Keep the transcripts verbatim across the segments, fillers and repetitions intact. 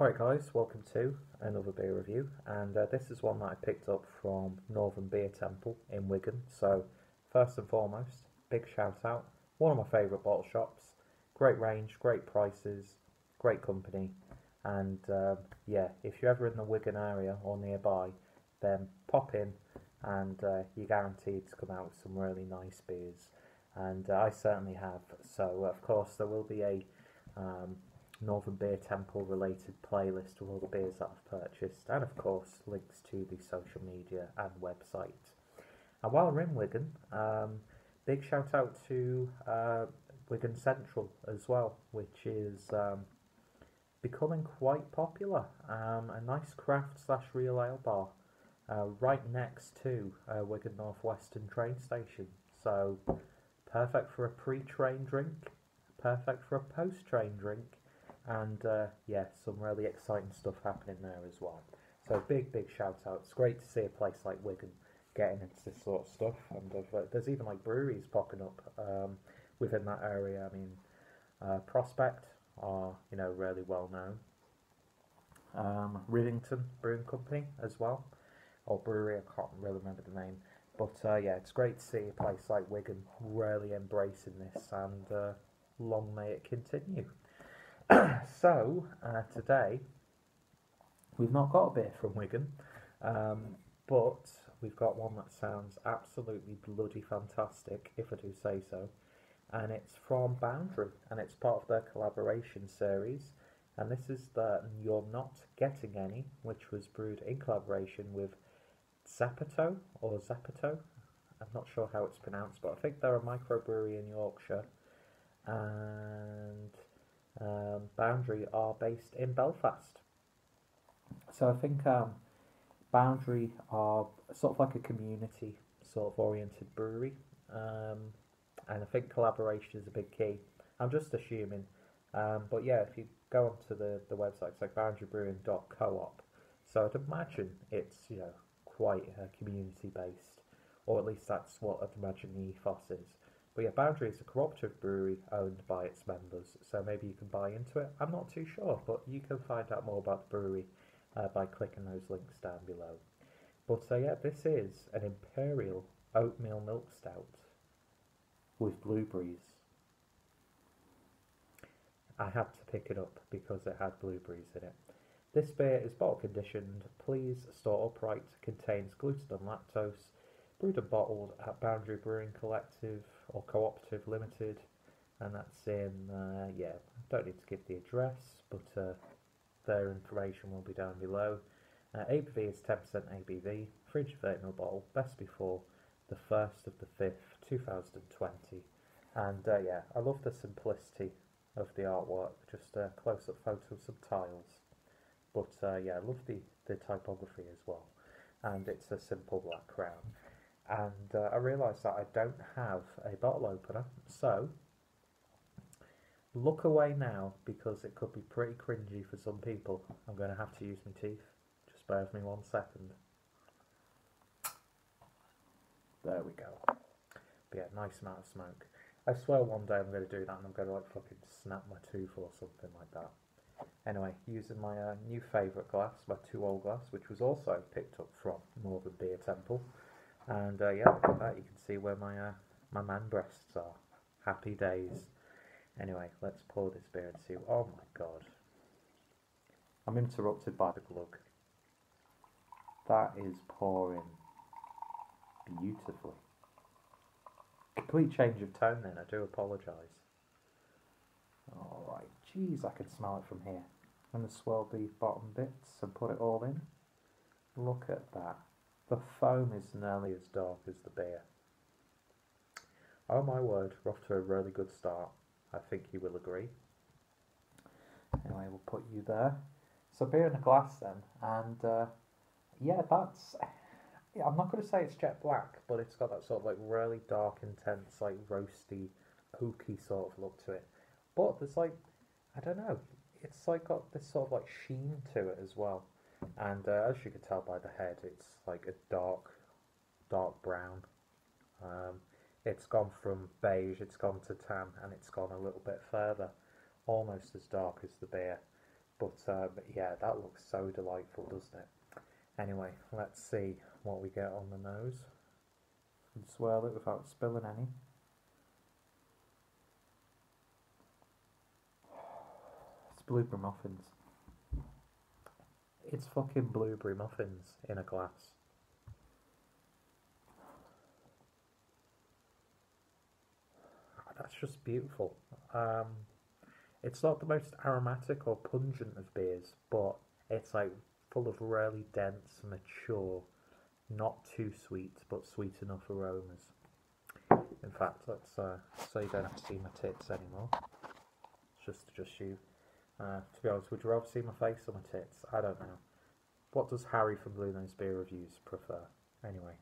Alright guys, welcome to another beer review, and uh, this is one that I picked up from Northern Beer Temple in Wigan. So first and foremost, big shout out, one of my favourite bottle shops, great range, great prices, great company, and uh, yeah, if you're ever in the Wigan area or nearby, then pop in and uh, you're guaranteed to come out with some really nice beers, and uh, I certainly have. So of course there will be a um, Northern Beer Temple related playlist with all the beers that I've purchased, and of course links to the social media and website. And while we're in Wigan, um, big shout out to uh, Wigan Central as well, which is um, becoming quite popular. Um, a nice craft slash real ale bar uh, right next to uh, Wigan North Western train station, so perfect for a pre-train drink, perfect for a post-train drink. And uh, yeah, some really exciting stuff happening there as well. So big, big shout out. It's great to see a place like Wigan getting into this sort of stuff. And uh, there's even like breweries popping up um, within that area. I mean, uh, Prospect are, you know, really well known. Um, Rivington Brewing Company as well, or brewery, I can't really remember the name. But uh, yeah, it's great to see a place like Wigan really embracing this, and uh, long may it continue. So, uh, today, we've not got a beer from Wigan, um, but we've got one that sounds absolutely bloody fantastic, if I do say so, and it's from Boundary, and it's part of their collaboration series, and this is the You're Not Getting Any, which was brewed in collaboration with Zapato, or Zapato, I'm not sure how it's pronounced, but I think they're a microbrewery in Yorkshire, and Um, Boundary are based in Belfast. So I think um, Boundary are sort of like a community sort of oriented brewery, um, and I think collaboration is a big key, I'm just assuming, um, but yeah, if you go onto the, the website, it's like boundary brewing dot co op, so I'd imagine it's, you know, quite uh, community based, or at least that's what I'd imagine the ethos is. But yeah, Boundary is a cooperative brewery owned by its members, so maybe you can buy into it. I'm not too sure, but you can find out more about the brewery uh, by clicking those links down below. But uh, yeah, this is an Imperial Oatmeal Milk Stout with blueberries. I had to pick it up because it had blueberries in it. This beer is bottle conditioned, please store upright, contains gluten and lactose, brewed and bottled at Boundary Brewing Collective or Cooperative Limited, and that's in, uh, yeah, I don't need to give the address, but uh, their information will be down below. Uh, A B V is ten percent A B V, three hundred thirty milliliter bottle, best before the first of the fifth two thousand twenty, and uh, yeah, I love the simplicity of the artwork, just a close-up photo of some tiles, but uh, yeah, I love the, the typography as well, and it's a simple black crown. And uh, I realised that I don't have a bottle opener, so look away now because it could be pretty cringy for some people. I'm going to have to use my teeth. Just bear with me one second. There we go. But yeah, nice amount of smoke. I swear one day I'm going to do that and I'm going to like fucking snap my tooth or something like that. Anyway, using my uh, new favourite glass, my two old glass, which was also picked up from Northern Beer Temple. And uh, yeah, look at that, you can see where my uh, my man breasts are. Happy days. Anyway, let's pour this beer and see. Oh my god. I'm interrupted by the glug. That is pouring beautifully. Complete change of tone then, I do apologise. Alright, jeez, I can smell it from here. I'm going to swirl the bottom bits and put it all in. Look at that. The foam is nearly as dark as the beer. Oh my word, we're off to a really good start. I think you will agree. Anyway, we'll put you there. So beer in a glass then, and uh, yeah, that's, yeah, I'm not going to say it's jet black, but it's got that sort of like really dark, intense, like roasty, oaky sort of look to it. But there's like, I don't know, it's like got this sort of like sheen to it as well. And uh, as you can tell by the head, it's like a dark, dark brown. Um, it's gone from beige, it's gone to tan, and it's gone a little bit further, almost as dark as the beer. But um, yeah, that looks so delightful, doesn't it? Anyway, let's see what we get on the nose. And swirl it without spilling any. It's blueberry muffins. It's fucking blueberry muffins in a glass. That's just beautiful. Um, it's not the most aromatic or pungent of beers, but it's like full of really dense, mature, not too sweet, but sweet enough aromas. In fact, let's uh, so you don't have to see my tits anymore. It's just just you. Uh, to be honest, would you rather see my face or my tits? I don't know. What does Harry from Blue Nose Beer Reviews prefer? Anyway.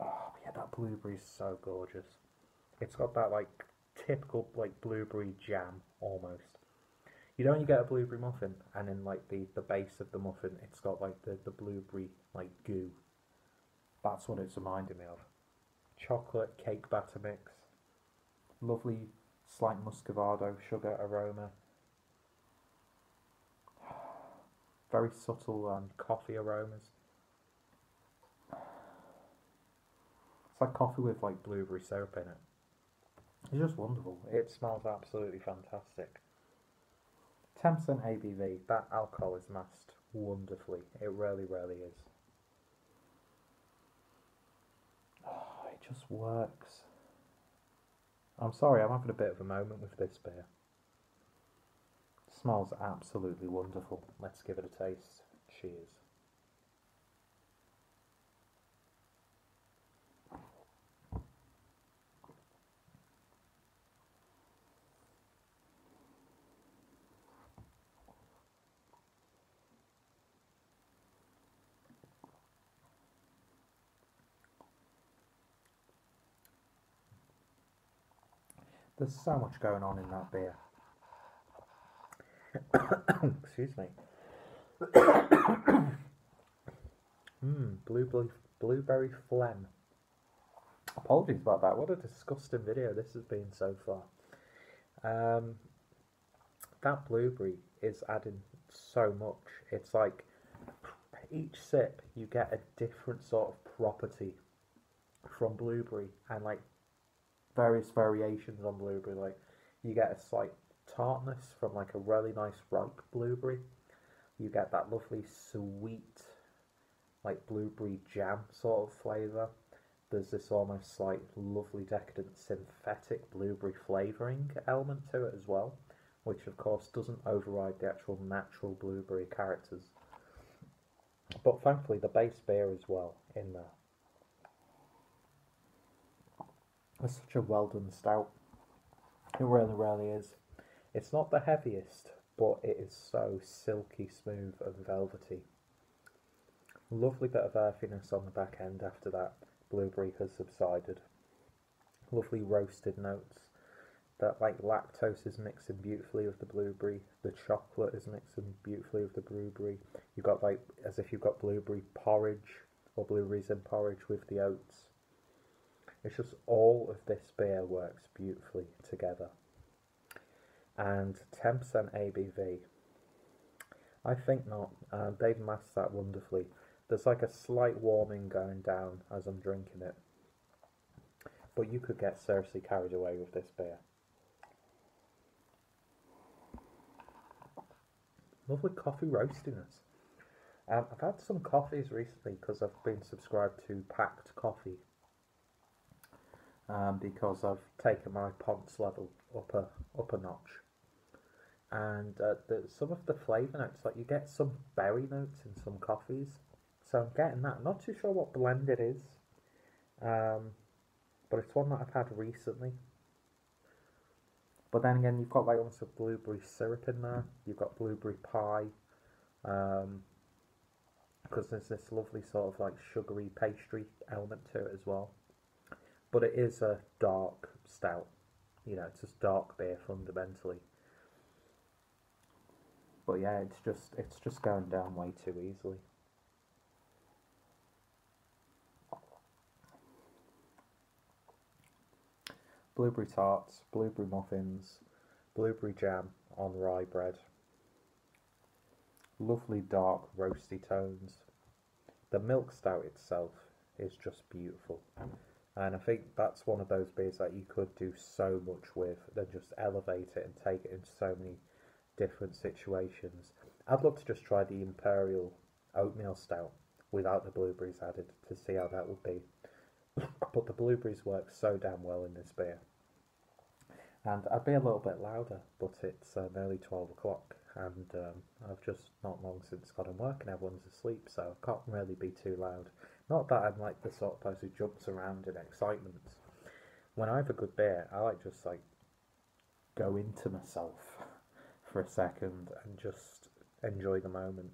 Oh, yeah, that blueberry is so gorgeous. It's got that, like, typical, like, blueberry jam, almost. You know when you get a blueberry muffin, and in, like, the, the base of the muffin, it's got, like, the, the blueberry, like, goo. That's what it's reminding me of. Chocolate cake batter mix. Lovely, slight muscovado sugar aroma. Very subtle um, coffee aromas. It's like coffee with like blueberry syrup in it. It's just wonderful. It smells absolutely fantastic. ten percent A B V. That alcohol is masked wonderfully. It really, really is. Oh, it just works. I'm sorry, I'm having a bit of a moment with this beer. It smells absolutely wonderful. Let's give it a taste. Cheers. There's so much going on in that beer. Excuse me. Mmm, blueberry, blueberry phlegm. Apologies about that. What a disgusting video this has been so far. Um, that blueberry is adding so much. It's like each sip you get a different sort of property from blueberry and like various variations on blueberry. Like you get a slight tartness from like a really nice ripe blueberry. You get that lovely sweet like blueberry jam sort of flavour. There's this almost slight lovely decadent synthetic blueberry flavouring element to it as well, which of course doesn't override the actual natural blueberry characters. But thankfully the base beer as well in there. It's such a well done stout. It really, really is. It's not the heaviest, but it is so silky smooth and velvety. Lovely bit of earthiness on the back end after that blueberry has subsided. Lovely roasted notes. That like lactose is mixing beautifully with the blueberry. The chocolate is mixing beautifully with the blueberry. You've got like as if you've got blueberry porridge or blueberries in porridge with the oats. It's just all of this beer works beautifully together. And ten percent A B V. I think not. Um, they've masked that wonderfully. There's like a slight warming going down as I'm drinking it. But you could get seriously carried away with this beer. Lovely coffee roastiness. Um, I've had some coffees recently because I've been subscribed to Packed Coffee. Um, because I've taken my Ponce level up a, up a notch. And uh, the, some of the flavour notes, like you get some berry notes in some coffees. So I'm getting that. I'm not too sure what blend it is. Um, but it's one that I've had recently. But then again, you've got like lots of blueberry syrup in there. You've got blueberry pie. Um, because there's this lovely sort of like sugary pastry element to it as well. But it is a dark stout, you know, it's just dark beer fundamentally. But yeah, it's just it's just going down way too easily. Blueberry tarts, blueberry muffins, blueberry jam, on rye bread. Lovely dark roasty tones. The milk stout itself is just beautiful, and I think that's one of those beers that you could do so much with, then just elevate it and take it into so many different situations. I'd love to just try the Imperial Oatmeal Stout without the blueberries added to see how that would be. But the blueberries work so damn well in this beer. And I'd be a little bit louder, but it's uh, nearly twelve o'clock, and um, I've just not long since gotten work and everyone's asleep, so I can't really be too loud. Not that I'm like the sort of person who jumps around in excitement. When I have a good beer, I like just like go into myself for a second and just enjoy the moment.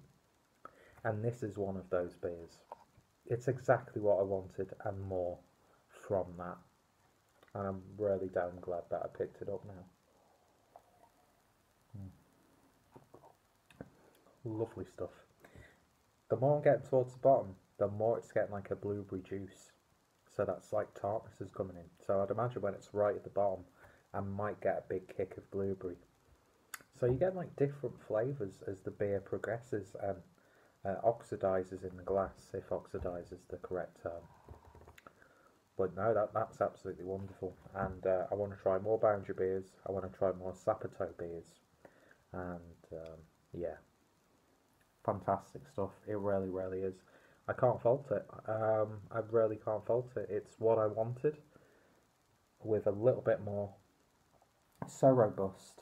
And this is one of those beers. It's exactly what I wanted and more from that. And I'm really damn glad that I picked it up now. Mm. Lovely stuff. The more I'm getting towards the bottom, the more it's getting like a blueberry juice. So that's like tartness is coming in. So I'd imagine when it's right at the bottom, I might get a big kick of blueberry. So you get like different flavours as the beer progresses and uh, oxidises in the glass, if oxidises the correct term. But no, that, that's absolutely wonderful, and uh, I want to try more Boundary beers, I want to try more Zapato beers, and um, yeah, fantastic stuff, it really, really is. I can't fault it, um, I really can't fault it, it's what I wanted, with a little bit more. So robust,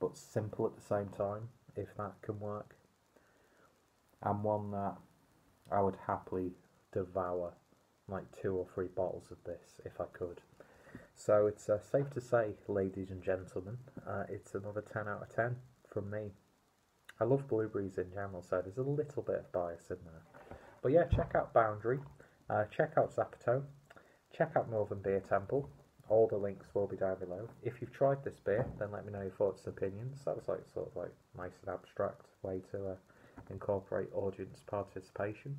but simple at the same time, if that can work, and one that I would happily devour. Like two or three bottles of this if I could. So it's uh, safe to say, ladies and gentlemen, uh, it's another ten out of ten from me. I love blueberries in general, so there's a little bit of bias in there. But yeah, check out Boundary, uh, check out Zapato, check out Northern Beer Temple. All the links will be down below. If you've tried this beer, then let me know your thoughts and opinions. That was like sort of like nice and abstract way to uh, incorporate audience participation.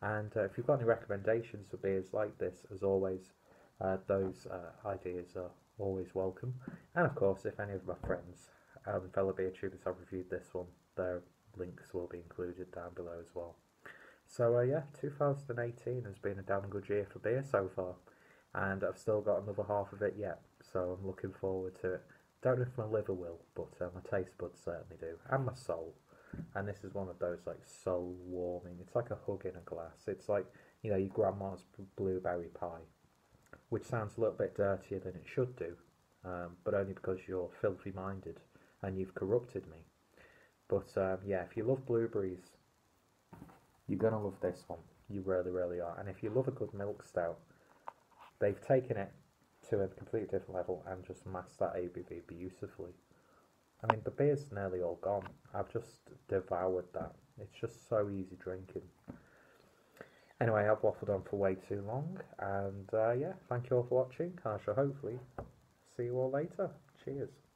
And uh, if you've got any recommendations for beers like this, as always, uh, those uh, ideas are always welcome. And of course, if any of my friends and um, fellow beer tubers have reviewed this one, their links will be included down below as well. So uh, yeah, two thousand eighteen has been a damn good year for beer so far. And I've still got another half of it yet, so I'm looking forward to it. Don't know if my liver will, but uh, my taste buds certainly do, and my soul. And this is one of those like soul warming, it's like a hug in a glass, it's like, you know, your grandma's blueberry pie, which sounds a little bit dirtier than it should do, um, but only because you're filthy minded and you've corrupted me. But um, yeah, if you love blueberries, you're going to love this one, you really really are. And if you love a good milk stout, they've taken it to a completely different level and just masked that A B V beautifully. I mean, the beer's nearly all gone. I've just devoured that. It's just so easy drinking. Anyway, I've waffled on for way too long. And uh, yeah, thank you all for watching. I shall hopefully see you all later. Cheers.